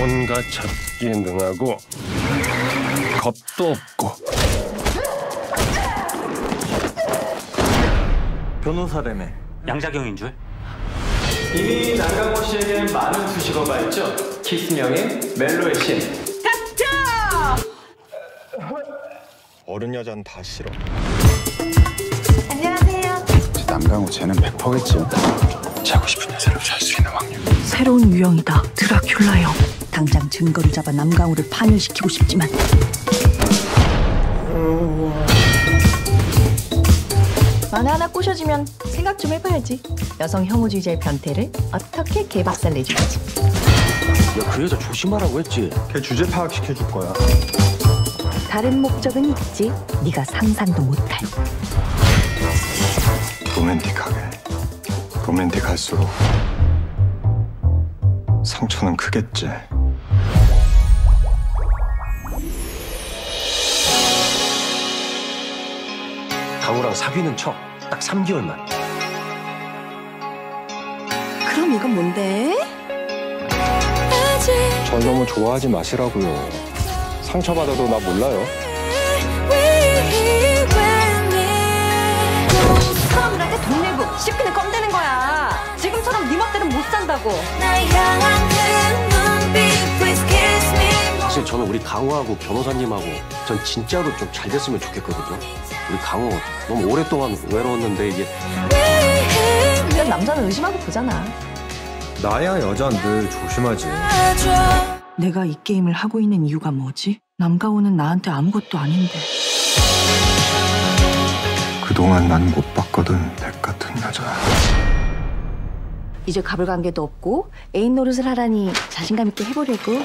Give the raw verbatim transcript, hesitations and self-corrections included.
온갖 잡기에 능하고 겁도 없고. 변호사라며. 양작용인 줄? 이미 남강호 씨에겐 많은 수식어가 있죠. 키스명인, 멜로의 신. 닥쳐! 어른 여잔 다 싫어. 안녕하세요. 남강호 쟤는 백 퍼센트겠죠. 자고 싶은 여자로 잘 수 있는 확률. 새로운 유형이다. 드라큘라형. 당장 증거를 잡아 남강호를 파멸시키고 싶지만. 만화 하나 꼬셔지면 생각 좀 해봐야지. 여성 혐오주의자의 변태를 어떻게 개박살 내줄지. 야, 그 여자 조심하라고 했지. 걔 주제 파악시켜줄 거야. 다른 목적은 있지. 네가 상상도 못할. 로맨틱하게. 로맨틱할수록 상처는 크겠지. 강호랑 사귀는 척 딱 삼 개월만. 그럼 이건 뭔데? 저 너무 좋아하지 마시라고요. 상처받아도 나 몰라요. 사람들한테 돈 내고 씹히는 껌대는 거야. 지금처럼 네 맘대로 못 산다고. 사실 저는 우리 강호하고 변호사님하고 전 진짜로 좀 잘 됐으면 좋겠거든요. 우리 강호 너무 오랫동안 외로웠는데 이게. 그냥 남자는 의심하고 보잖아. 나야 여잔 늘 조심하지. 내가 이 게임을 하고 있는 이유가 뭐지? 남가호는 나한테 아무것도 아닌데. 그동안 난 못 봤거든, 백 같은 여자. 이제 가불 관계도 없고 애인 노릇을 하라니 자신감 있게 해보려고.